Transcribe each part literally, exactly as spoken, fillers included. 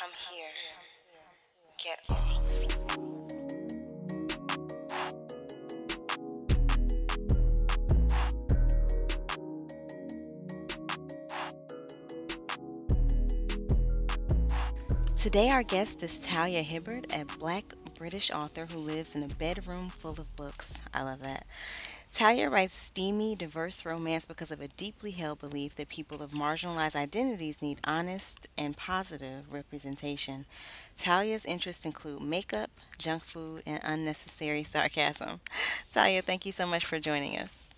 Come here. Get off. Today our guest is Talia Hibbert, a black British author who lives in a bedroom full of books. I love that. Talia writes steamy, diverse romance because of a deeply held belief that people of marginalized identities need honest and positive representation. Talia's interests include makeup, junk food, and unnecessary sarcasm. Talia, thank you so much for joining us.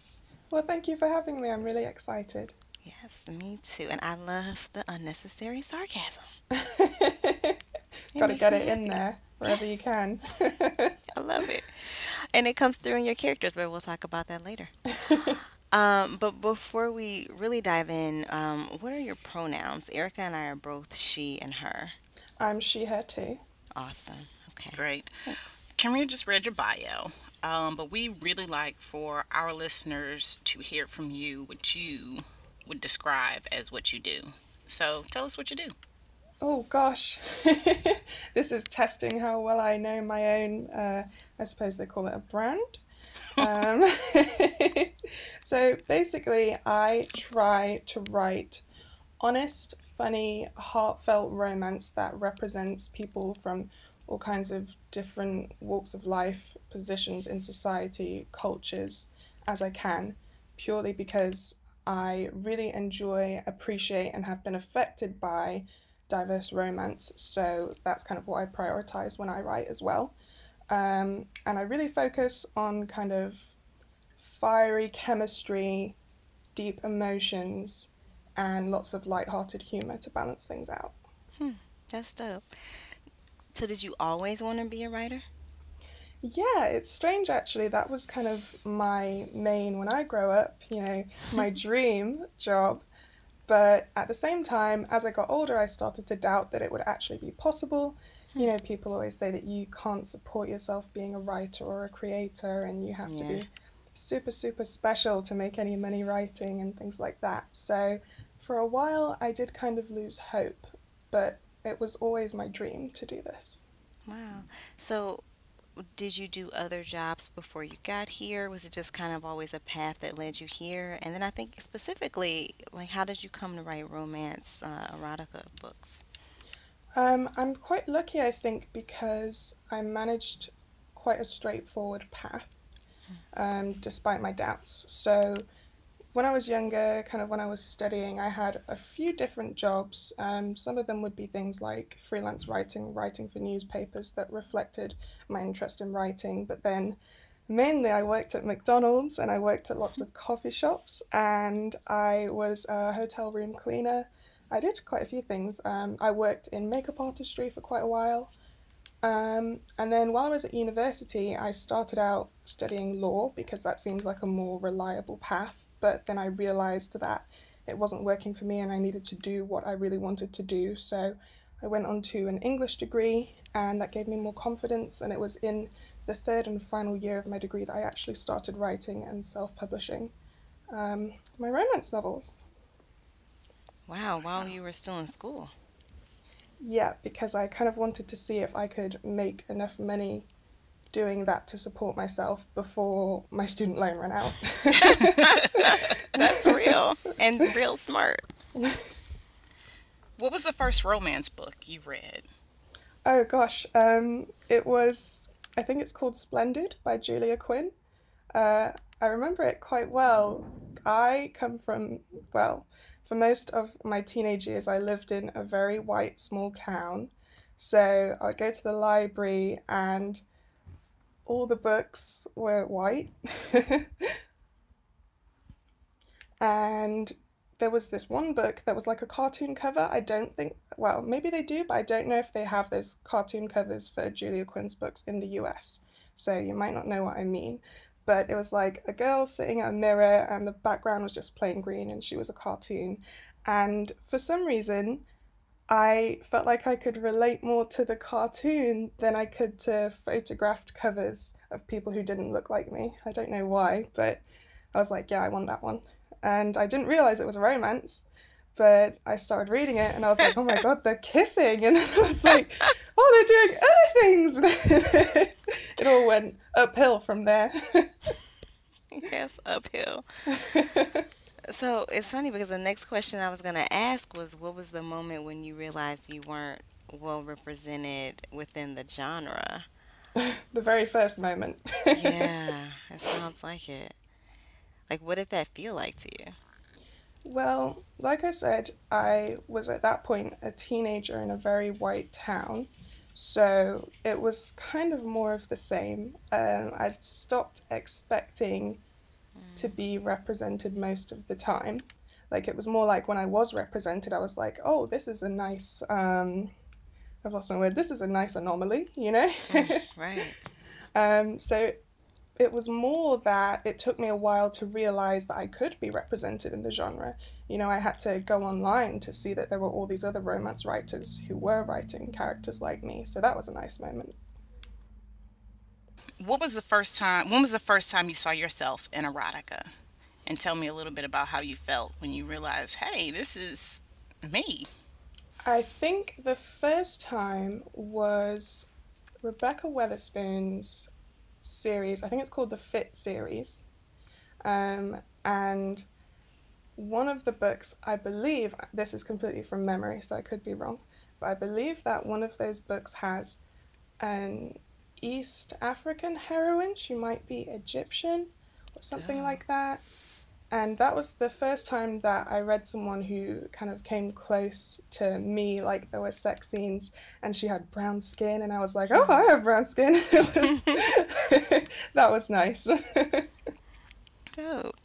Well, thank you for having me. I'm really excited. Yes, me too. And I love the unnecessary sarcasm. Gotta get it in there wherever you can. I love it. And it comes through in your characters, but we'll talk about that later. um, but before we really dive in, um, what are your pronouns? Erica and I are both she and her. I'm she, her too. Awesome. Okay. Great. Thanks. Tamir just read your bio. Um, but we really like for our listeners to hear from you what you would describe as what you do. So tell us what you do. Oh gosh, this is testing how well I know my own, uh, I suppose they call it a brand. um, so basically I try to write honest, funny, heartfelt romance that represents people from all kinds of different walks of life, positions in society, cultures, as I can, purely because I really enjoy, appreciate, and have been affected by diverse romance, so that's kind of what I prioritize when I write as well. Um, and I really focus on kind of fiery chemistry, deep emotions, and lots of lighthearted humor to balance things out. Hmm, that's dope. So did you always want to be a writer? Yeah, it's strange actually. That was kind of my main, when I grow up, you know, my dream job. But at the same time, as I got older, I started to doubt that it would actually be possible. You know, people always say that you can't support yourself being a writer or a creator, and you have yeah. to be super, super special to make any money writing and things like that. So for a while, I did kind of lose hope, but it was always my dream to do this. Wow. So did you do other jobs before you got here? Was it just kind of always a path that led you here? And then I think specifically, like, how did you come to write romance, uh, erotica books? Um, I'm quite lucky, I think, because I managed quite a straightforward path, um, despite my doubts. So when I was younger, kind of when I was studying, I had a few different jobs. Um, some of them would be things like freelance writing, writing for newspapers that reflected my interest in writing. But then mainly I worked at McDonald's and I worked at lots of coffee shops and I was a hotel room cleaner. I did quite a few things. Um, I worked in makeup artistry for quite a while. Um, and then while I was at university, I started out studying law because that seemed like a more reliable path. But then I realized that it wasn't working for me and I needed to do what I really wanted to do. So I went on to an English degree and that gave me more confidence. And it was in the third and final year of my degree that I actually started writing and self-publishing um, my romance novels. Wow, while you were still in school. Yeah, because I kind of wanted to see if I could make enough money doing that to support myself before my student loan ran out. That's real and real smart. What was the first romance book you've read? Oh gosh, um, it was, I think it's called Splendid by Julia Quinn. Uh, I remember it quite well. I come from, well, for most of my teenage years, I lived in a very white small town. So I would go to the library and all the books were white. And there was this one book that was like a cartoon cover. I don't think, well, maybe they do, but I don't know if they have those cartoon covers for Julia Quinn's books in the U S. So you might not know what I mean. But it was like a girl sitting at a mirror and the background was just plain green and she was a cartoon. And for some reason, I felt like I could relate more to the cartoon than I could to photographed covers of people who didn't look like me. I don't know why, but I was like, yeah, I want that one. And I didn't realize it was a romance, But I started reading it and I was like, oh my God, they're kissing. And then I was like, oh, they're doing other things. It all went uphill from there. Yes, uphill. So it's funny because the next question I was going to ask was, what was the moment when you realized you weren't well represented within the genre? The very first moment. Yeah, it sounds like it. Like, what did that feel like to you? Well, like I said, I was at that point a teenager in a very white town, so it was kind of more of the same. Um, I'd stopped expecting mm. to be represented most of the time. Like, it was more like when I was represented, I was like, oh, this is a nice, um, I've lost my word, this is a nice anomaly, you know? Mm, right. um, so... It was more that it took me a while to realize that I could be represented in the genre. You know, I had to go online to see that there were all these other romance writers who were writing characters like me. So that was a nice moment. What was the first time, when was the first time you saw yourself in erotica? And tell me a little bit about how you felt when you realized, hey, this is me. I think the first time was Rebecca Weatherspoon's series, I think it's called the Fit series, um, and one of the books, I believe, this is completely from memory so I could be wrong, but I believe that one of those books has an East African heroine, she might be Egyptian or something yeah. like that, and that was the first time that I read someone who kind of came close to me, like there were sex scenes and she had brown skin and I was like, oh, I have brown skin. It was, that was nice. Dope.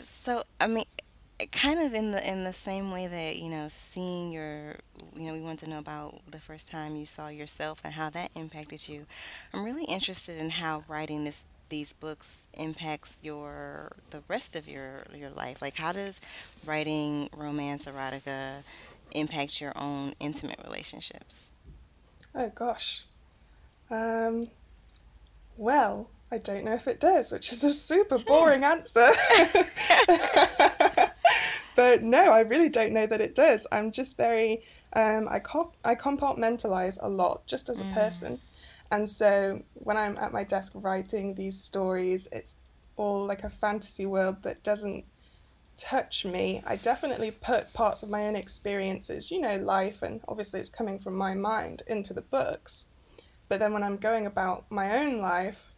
So, I mean, kind of in the in the same way that, you know, seeing your, you know, we want to know about the first time you saw yourself and how that impacted you. I'm really interested in how writing this these books impacts your the rest of your your life. Like, how does writing romance erotica impact your own intimate relationships? Oh gosh, um well, I don't know if it does, which is a super boring answer. But no, I really don't know that it does. I'm just very um I comp I compartmentalize a lot just as a mm. person. And so when I'm at my desk writing these stories, it's all like a fantasy world that doesn't touch me. I definitely put parts of my own experiences, you know, life, and obviously it's coming from my mind into the books. But then when I'm going about my own life,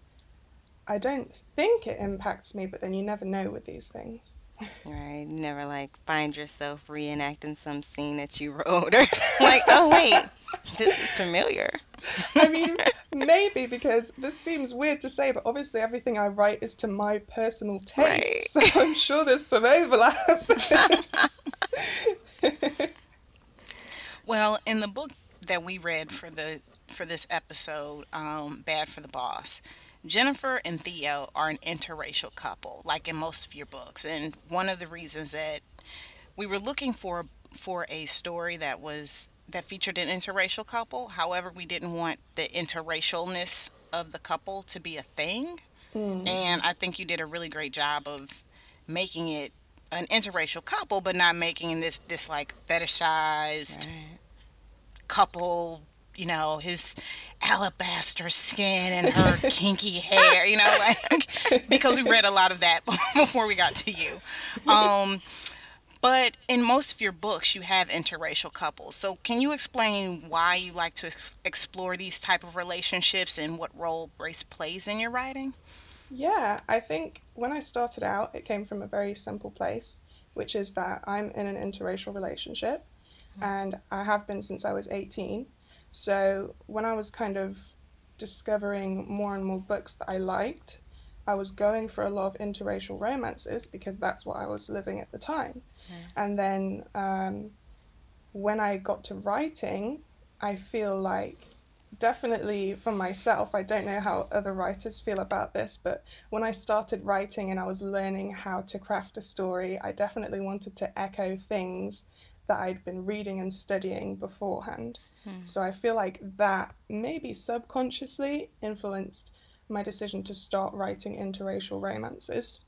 I don't think it impacts me, but then you never know with these things. Right, you never like find yourself reenacting some scene that you wrote or like, oh wait, this is familiar. I mean, maybe, because this seems weird to say, but obviously everything I write is to my personal taste, right. So I'm sure there's some overlap. Well, in the book that we read for the for this episode, um, Bad for the Boss, Jennifer and Theo are an interracial couple, like in most of your books, and one of the reasons that we were looking for for a story that was that featured an interracial couple. However, we didn't want the interracialness of the couple to be a thing. Mm. And I think you did a really great job of making it an interracial couple, but not making this, this like fetishized right. couple, you know, his alabaster skin and her kinky hair, you know, like, because we read a lot of that before we got to you. Um, But in most of your books, you have interracial couples. So can you explain why you like to explore these type of relationships and what role race plays in your writing? Yeah, I think when I started out, it came from a very simple place, which is that I'm in an interracial relationship, mm-hmm. and I have been since I was eighteen. So when I was kind of discovering more and more books that I liked, I was going for a lot of interracial romances because that's what I was living at the time. And then um, when I got to writing, I feel like, definitely for myself, I don't know how other writers feel about this, but when I started writing and I was learning how to craft a story, I definitely wanted to echo things that I'd been reading and studying beforehand. Hmm. So I feel like that maybe subconsciously influenced my decision to start writing interracial romances.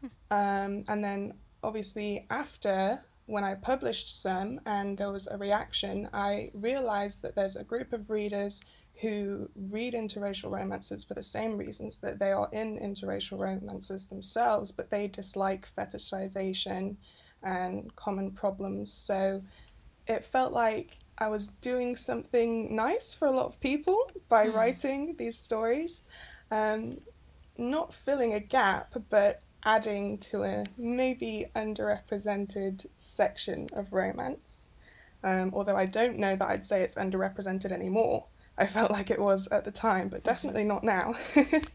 Hmm. Um, and then obviously after when I published some and there was a reaction, I realized that there's a group of readers who read interracial romances for the same reasons that they are in interracial romances themselves, but they dislike fetishization and common problems. So it felt like I was doing something nice for a lot of people by mm. writing these stories, um, not filling a gap, but adding to a maybe underrepresented section of romance. Um, although I don't know that I'd say it's underrepresented anymore. I felt like it was at the time, but definitely not now.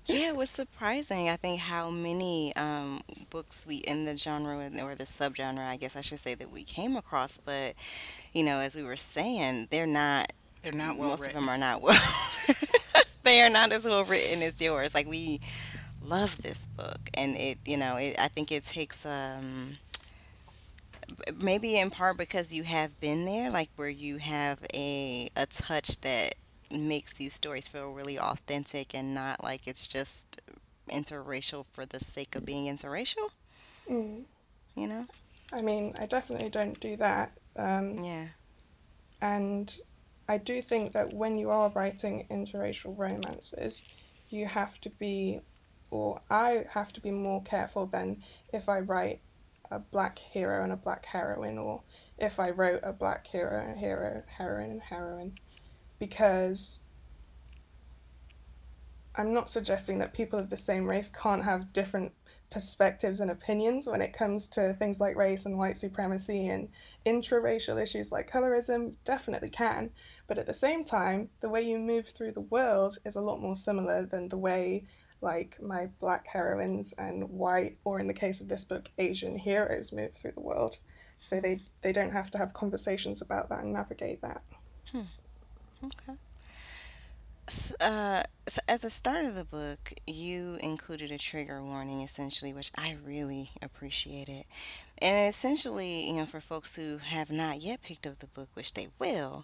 Yeah, it was surprising, I think, how many um, books we in the genre or the subgenre, I guess I should say, that we came across. But, you know, as we were saying, they're not, they're not well most written. Of them are not well they are not as well written as yours. Like, we love this book, and it, you know, it, I think it takes um maybe in part because you have been there, like where you have a a touch that makes these stories feel really authentic and not like it's just interracial for the sake of being interracial. Mm. You know, I mean, I definitely don't do that. Um, yeah, and I do think that when you are writing interracial romances, you have to be, or I have to be more careful than if I write a black hero and a black heroine, or if I wrote a black hero and a hero, heroine and heroine. Because I'm not suggesting that people of the same race can't have different perspectives and opinions when it comes to things like race and white supremacy and intraracial issues like colorism. Definitely can. But at the same time, the way you move through the world is a lot more similar than the way, like, my black heroines and white, or in the case of this book, Asian heroes move through the world. So they, they don't have to have conversations about that and navigate that. Hmm. Okay. So, uh, so at the start of the book, you included a trigger warning, essentially, which I really appreciated. And essentially, you know, for folks who have not yet picked up the book, which they will,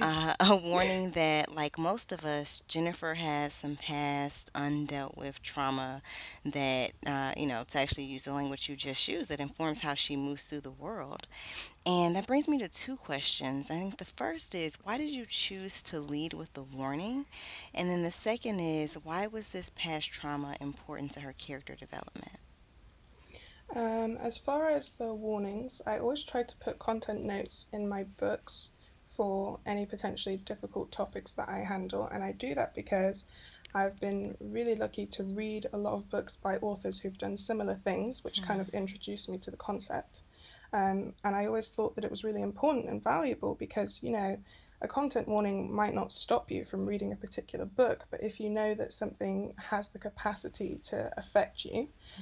uh, a warning that, like most of us, Jennifer has some past undealt with trauma that, uh, you know, to actually use the language you just used, that informs how she moves through the world. And that brings me to two questions. I think the first is, why did you choose to lead with the warning? And then the second is, why was this past trauma important to her character development? Um, as far as the warnings, I always try to put content notes in my books for any potentially difficult topics that I handle. And I do that because I've been really lucky to read a lot of books by authors who've done similar things, which mm. kind of introduced me to the concept. Um, and I always thought that it was really important and valuable because, you know, a content warning might not stop you from reading a particular book, but if you know that something has the capacity to affect you,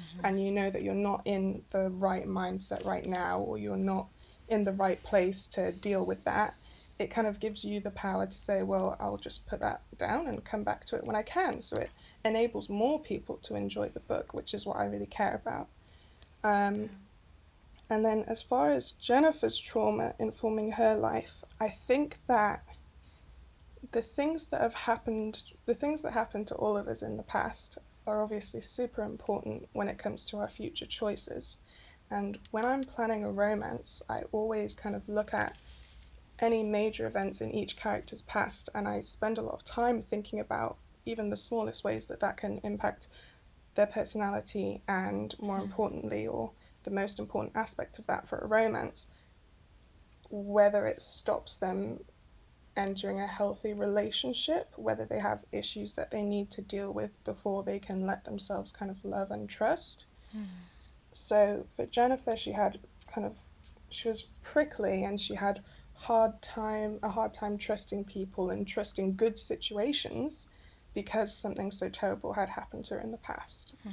mm-hmm. and you know that you're not in the right mindset right now, or you're not in the right place to deal with that, it kind of gives you the power to say, well, I'll just put that down and come back to it when I can. So it enables more people to enjoy the book, which is what I really care about. Um, and then as far as Jennifer's trauma informing her life, I think that the things that have happened, the things that happened to all of us in the past are obviously super important when it comes to our future choices. And when I'm planning a romance, I always kind of look at any major events in each character's past, and I spend a lot of time thinking about even the smallest ways that that can impact their personality, and more importantly, or the most important aspect of that for a romance, whether it stops them entering a healthy relationship, whether they have issues that they need to deal with before they can let themselves kind of love and trust. Mm. So for Jennifer, she had kind of, she was prickly, and she had hard time, a hard time trusting people and trusting good situations because something so terrible had happened to her in the past. Mm.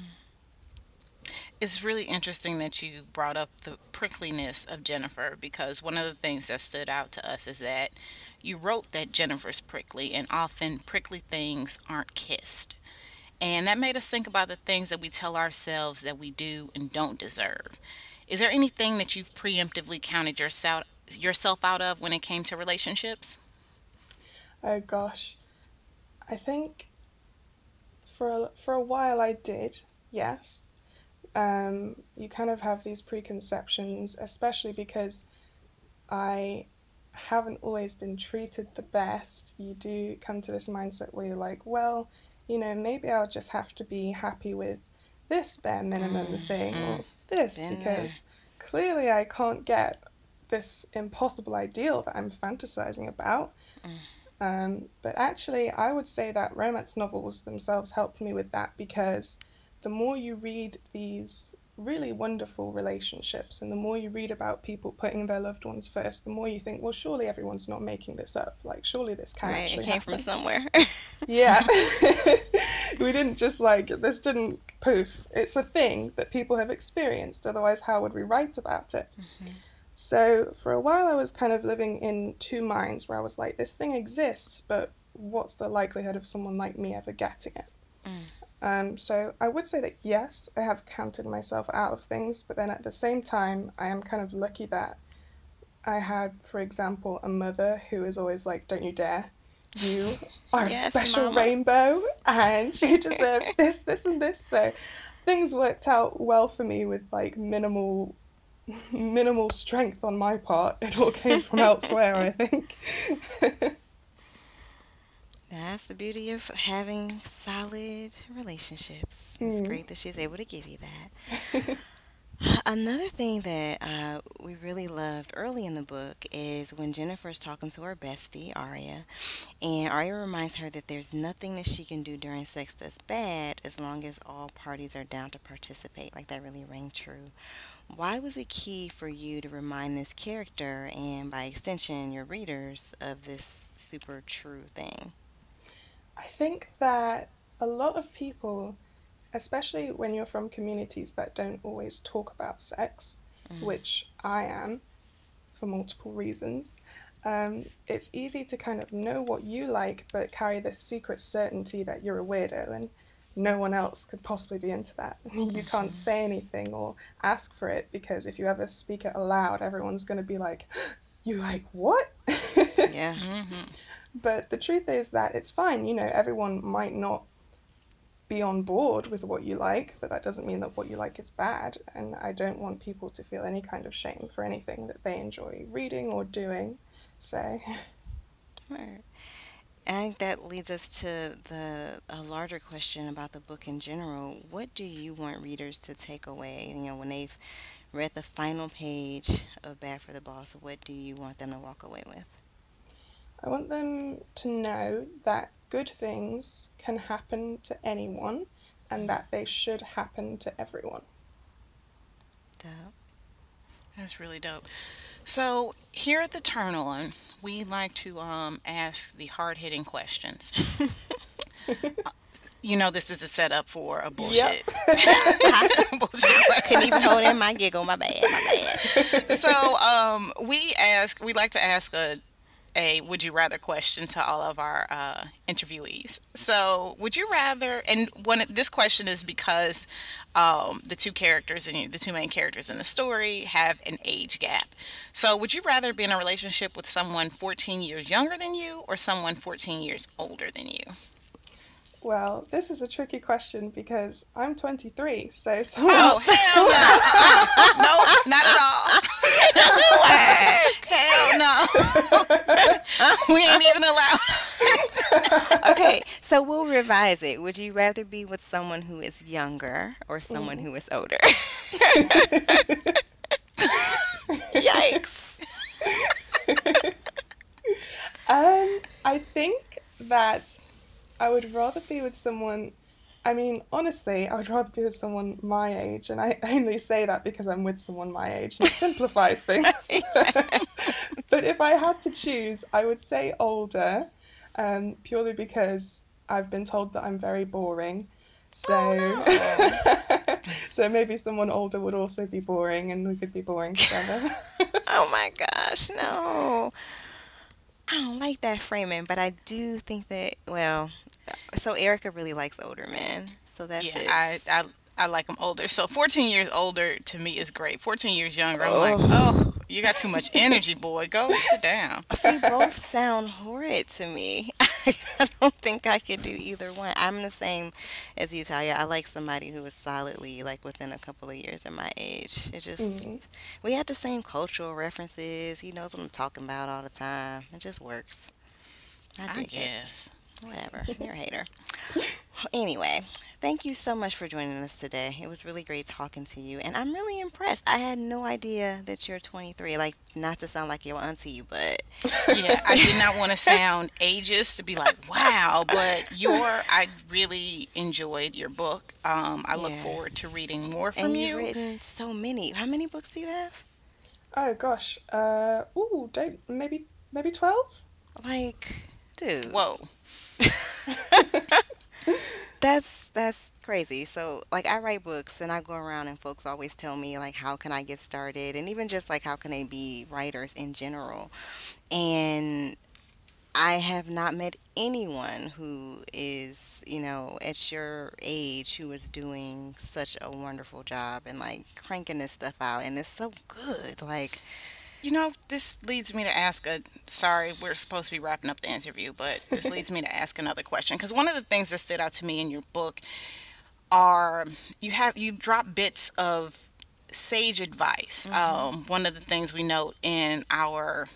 It's really interesting that you brought up the prickliness of Jennifer, because one of the things that stood out to us is that you wrote that Jennifer's prickly, and often prickly things aren't kissed. And that made us think about the things that we tell ourselves that we do and don't deserve. Is there anything that you've preemptively counted yourself, yourself out of when it came to relationships? Oh gosh, I think for a, for a while I did, yes. Um, you kind of have these preconceptions, especially because I haven't always been treated the best, you do come to this mindset where you're like, well, you know, maybe I'll just have to be happy with this bare minimum mm, thing mm, or this, because there. Clearly I can't get this impossible ideal that I'm fantasizing about. Mm. Um, but actually, I would say that romance novels themselves helped me with that, because the more you read these really wonderful relationships and the more you read about people putting their loved ones first, the more you think, well, surely everyone's not making this up. Like, surely this can right, actually it came happen. From somewhere. Yeah. We didn't just, like, this didn't poof. It's a thing that people have experienced. Otherwise, how would we write about it? Mm-hmm. So for a while, I was kind of living in two minds where I was like, this thing exists, but what's the likelihood of someone like me ever getting it? Mm. Um, so I would say that, yes, I have counted myself out of things, but then at the same time, I am kind of lucky that I had, for example, a mother who is always like, don't you dare, you are yes, a special mama. Rainbow, and you deserve this, this, and this. So things worked out well for me with like minimal, minimal strength on my part. It all came from elsewhere, I think. That's the beauty of having solid relationships. Mm. It's great that she's able to give you that. Another thing that uh, we really loved early in the book is when Jennifer's talking to her bestie, Aria, and Aria reminds her that there's nothing that she can do during sex that's bad as long as all parties are down to participate. Like, that really rang true. Why was it key for you to remind this character and, by extension, your readers of this super true thing? I think that a lot of people, especially when you're from communities that don't always talk about sex, mm. which I am for multiple reasons, um, it's easy to kind of know what you like but carry this secret certainty that you're a weirdo and no one else could possibly be into that. You can't say anything or ask for it, because if you ever speak it aloud, everyone's going to be like, you like what? Yeah. Mm-hmm. But the truth is that it's fine. You know, everyone might not be on board with what you like, but that doesn't mean that what you like is bad. And I don't want people to feel any kind of shame for anything that they enjoy reading or doing. So. Right. And I think that leads us to the a larger question about the book in general. What do you want readers to take away? You know, when they've read the final page of Bad for the Boss, what do you want them to walk away with? I want them to know that good things can happen to anyone and that they should happen to everyone. Dope. That's really dope. So here at The Turn On, we like to um, ask the hard-hitting questions. uh, you know this is a setup for a bullshit. Yep. Bullshit. Couldn't even hold in my giggle. My bad. My bad. So um, we ask. We like to ask a. a would you rather question to all of our uh, interviewees. So would you rather, and one, this question is because um, the two characters and the two main characters in the story have an age gap. So would you rather be in a relationship with someone fourteen years younger than you or someone fourteen years older than you? Well, this is a tricky question because I'm twenty-three, so someone... Oh, hell no. No, not at all. Hell no. We ain't even allowed. Okay, so we'll revise it. Would you rather be with someone who is younger or someone mm. who is older? Yikes. um, I think that... I would rather be with someone, I mean, honestly, I would rather be with someone my age, and I only say that because I'm with someone my age, and it simplifies things. But if I had to choose, I would say older, um, purely because I've been told that I'm very boring, so, oh, no. So maybe someone older would also be boring, and we could be boring together. Oh my gosh, no. I don't like that framing, but I do think that, well, so Erica really likes older men, so that yeah, fits. I, I I like them older. So fourteen years older to me is great. fourteen years younger, I'm oh. like, oh, you got too much energy, boy. Go sit down. See, both sound horrid to me. Like, I don't think I could do either one. I'm the same as you, Talia. I like somebody who is solidly, like, within a couple of years of my age. It just, mm-hmm. we had the same cultural references. He knows what I'm talking about all the time. It just works. I, I guess. It. Whatever. You're a hater. Anyway, thank you so much for joining us today. It was really great talking to you, and I'm really impressed. I had no idea that you're twenty-three. Like, not to sound like your auntie, but yeah, I did not want to sound ageist to be like, wow, but your I really enjoyed your book. Um, I yeah. look forward to reading more from and you. You've written so many. How many books do you have? Oh gosh, uh, ooh, don't maybe maybe twelve. Like, dude, whoa. That's that's crazy. So, like, I write books and I go around and folks always tell me, like, how can I get started? And even just, like, how can they be writers in general? And I have not met anyone who is, you know, at your age who is doing such a wonderful job and, like, cranking this stuff out. And it's so good. Like, you know, this leads me to ask a, sorry, we're supposed to be wrapping up the interview, but this leads me to ask another question. Because one of the things that stood out to me in your book are, you have, you drop bits of sage advice. Mm-hmm. Um, one of the things we note in our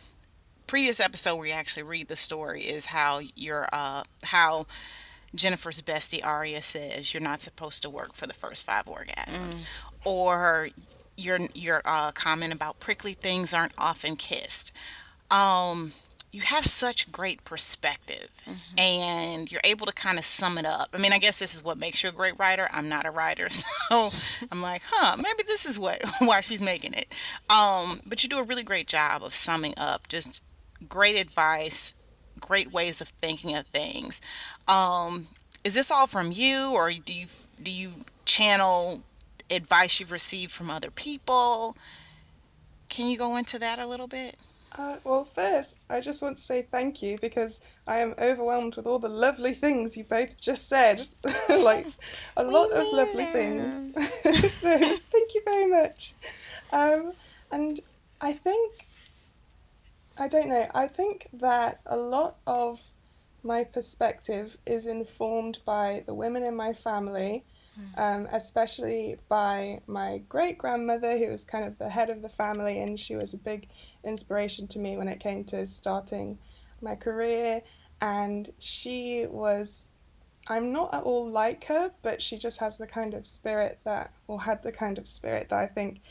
previous episode where you actually read the story is how you're, uh, how Jennifer's bestie Aria says, you're not supposed to work for the first five orgasms. Mm. Or your your uh, comment about prickly things aren't often kissed. Um, you have such great perspective, mm-hmm. and you're able to kind of sum it up. I mean, I guess this is what makes you a great writer. I'm not a writer, so I'm like, huh, maybe this is what why she's making it. Um, but you do a really great job of summing up just great advice, great ways of thinking of things. Um, is this all from you, or do you do you channel advice you've received from other people? Can you go into that a little bit? Uh, well, first, I just want to say thank you, because I am overwhelmed with all the lovely things you both just said. Like, a we lot of lovely them. things. So, thank you very much. Um, and I think, I don't know, I think that a lot of my perspective is informed by the women in my family, Um, especially by my great-grandmother, who was kind of the head of the family, and she was a big inspiration to me when it came to starting my career. And she was, I'm not at all like her, but she just has the kind of spirit that, or had the kind of spirit that I think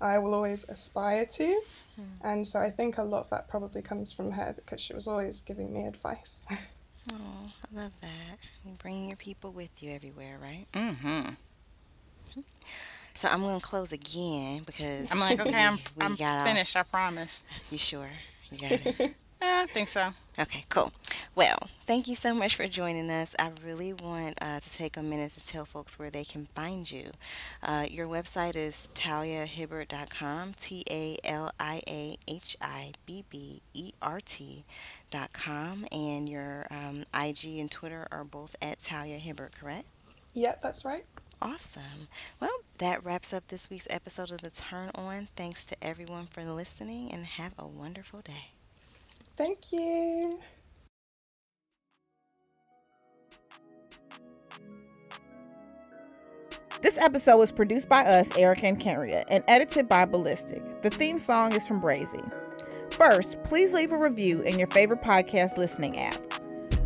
I will always aspire to. Mm. And so I think a lot of that probably comes from her, because she was always giving me advice. Oh, I love that. You bring your people with you everywhere, right? Mm-hmm. So I'm going to close again, because I'm like, okay, I'm, I'm finished, off. I promise. You sure? You got it? I think so. Okay, cool. Well, thank you so much for joining us. I really want uh, to take a minute to tell folks where they can find you. Uh, your website is talia hibbert dot com, T A L I A H I B B E R T dot com, and your um, I G and Twitter are both at Talia Hibbert, correct? Yep, that's right. Awesome. Well, that wraps up this week's episode of The Turn On. Thanks to everyone for listening, and have a wonderful day. Thank you. This episode was produced by us, Erica and Kenria, and edited by Ballistic. The theme song is from Brazy. First, please leave a review in your favorite podcast listening app.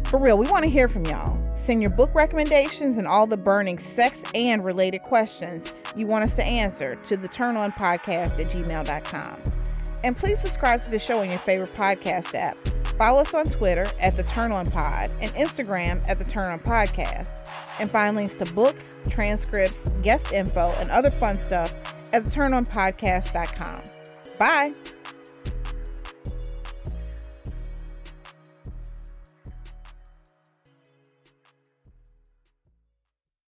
For real, we want to hear from y'all. Send your book recommendations and all the burning sex and related questions you want us to answer to the turn on podcast at gmail dot com. And please subscribe to the show on your favorite podcast app. Follow us on Twitter at The Turn On Pod and Instagram at The Turn On Podcast. And find links to books, transcripts, guest info, and other fun stuff at the turn on podcast dot com. Bye.